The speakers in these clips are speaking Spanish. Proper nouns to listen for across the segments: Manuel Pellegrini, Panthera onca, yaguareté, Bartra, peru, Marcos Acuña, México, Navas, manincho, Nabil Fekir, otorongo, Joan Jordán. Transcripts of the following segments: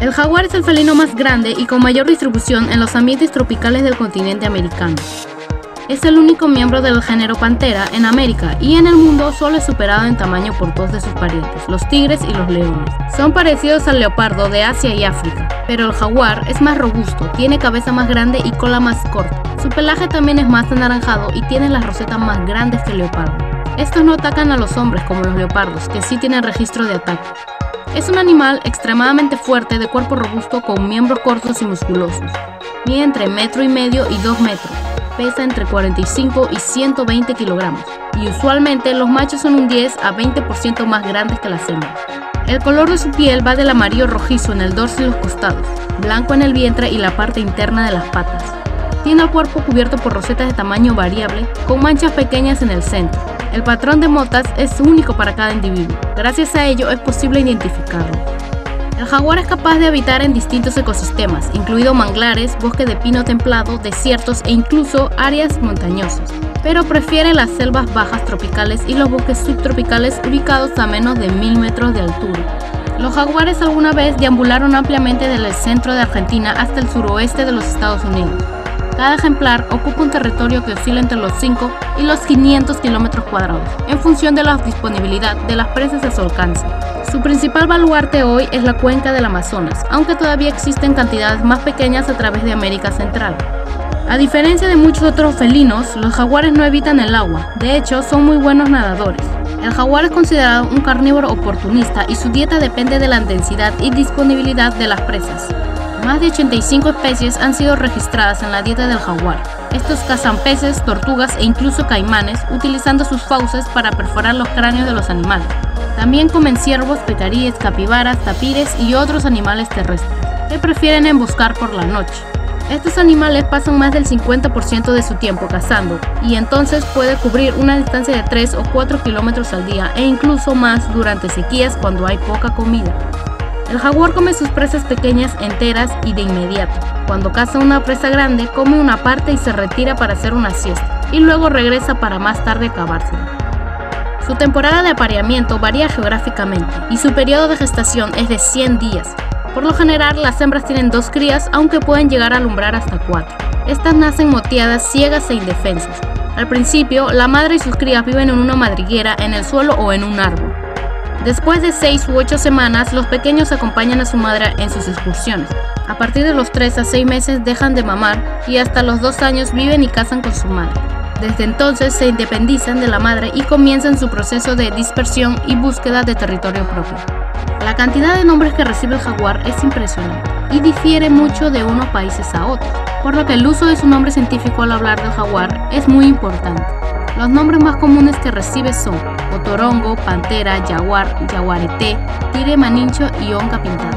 El jaguar es el felino más grande y con mayor distribución en los ambientes tropicales del continente americano. Es el único miembro del género Panthera en América y en el mundo solo es superado en tamaño por dos de sus parientes, los tigres y los leones. Son parecidos al leopardo de Asia y África, pero el jaguar es más robusto, tiene cabeza más grande y cola más corta. Su pelaje también es más anaranjado y tiene las rosetas más grandes que el leopardo. Estos no atacan a los hombres como los leopardos, que sí tienen registro de ataque. Es un animal extremadamente fuerte, de cuerpo robusto con miembros cortos y musculosos. Mide entre 1,5 metros y 2 metros. Pesa entre 45 y 120 kilogramos y usualmente los machos son un 10 a 20% más grandes que las hembras. El color de su piel va del amarillo rojizo en el dorso y los costados, blanco en el vientre y la parte interna de las patas. Tiene el cuerpo cubierto por rosetas de tamaño variable con manchas pequeñas en el centro. El patrón de motas es único para cada individuo, gracias a ello es posible identificarlo. El jaguar es capaz de habitar en distintos ecosistemas, incluidos manglares, bosque de pino templado, desiertos e incluso áreas montañosas, pero prefiere las selvas bajas tropicales y los bosques subtropicales ubicados a menos de 1,000 metros de altura. Los jaguares alguna vez deambularon ampliamente desde el centro de Argentina hasta el suroeste de los Estados Unidos. Cada ejemplar ocupa un territorio que oscila entre los 5 y los 500 kilómetros cuadrados, en función de la disponibilidad de las presas a su alcance. Su principal baluarte hoy es la cuenca del Amazonas, aunque todavía existen cantidades más pequeñas a través de América Central. A diferencia de muchos otros felinos, los jaguares no evitan el agua, de hecho son muy buenos nadadores. El jaguar es considerado un carnívoro oportunista y su dieta depende de la densidad y disponibilidad de las presas. Más de 85 especies han sido registradas en la dieta del jaguar. Estos cazan peces, tortugas e incluso caimanes, utilizando sus fauces para perforar los cráneos de los animales. También comen ciervos, pecaríes, capibaras, tapires y otros animales terrestres, que prefieren emboscar por la noche. Estos animales pasan más del 50% de su tiempo cazando, y entonces puede cubrir una distancia de 3 o 4 kilómetros al día e incluso más durante sequías cuando hay poca comida. El jaguar come sus presas pequeñas enteras y de inmediato. Cuando caza una presa grande, come una parte y se retira para hacer una siesta, y luego regresa para más tarde acabársela. Su temporada de apareamiento varía geográficamente, y su periodo de gestación es de 100 días. Por lo general, las hembras tienen 2 crías, aunque pueden llegar a alumbrar hasta 4. Estas nacen moteadas, ciegas e indefensas. Al principio, la madre y sus crías viven en una madriguera, en el suelo o en un árbol. Después de 6 u 8 semanas, los pequeños acompañan a su madre en sus excursiones. A partir de los 3 a 6 meses dejan de mamar y hasta los 2 años viven y cazan con su madre. Desde entonces se independizan de la madre y comienzan su proceso de dispersión y búsqueda de territorio propio. La cantidad de nombres que recibe el jaguar es impresionante y difiere mucho de unos países a otros, por lo que el uso de su nombre científico al hablar del jaguar es muy importante. Los nombres más comunes que recibe son otorongo, pantera, jaguar, yaguareté, tigre manincho y onca pintada.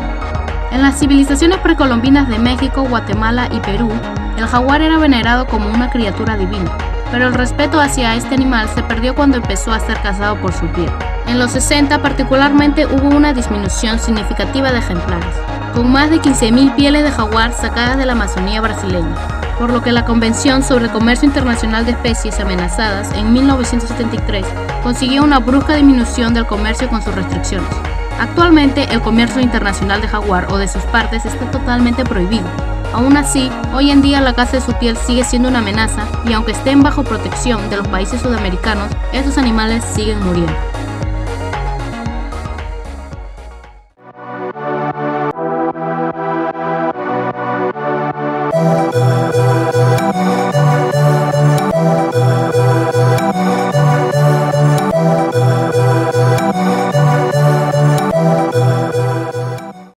En las civilizaciones precolombinas de México, Guatemala y Perú, el jaguar era venerado como una criatura divina, pero el respeto hacia este animal se perdió cuando empezó a ser cazado por su piel. En los 60 particularmente hubo una disminución significativa de ejemplares, con más de 15,000 pieles de jaguar sacadas de la Amazonía brasileña, por lo que la Convención sobre el Comercio Internacional de Especies Amenazadas en 1973 consiguió una brusca disminución del comercio con sus restricciones. Actualmente el comercio internacional de jaguar o de sus partes está totalmente prohibido. Aún así, hoy en día la caza de su piel sigue siendo una amenaza y aunque estén bajo protección de los países sudamericanos, estos animales siguen muriendo.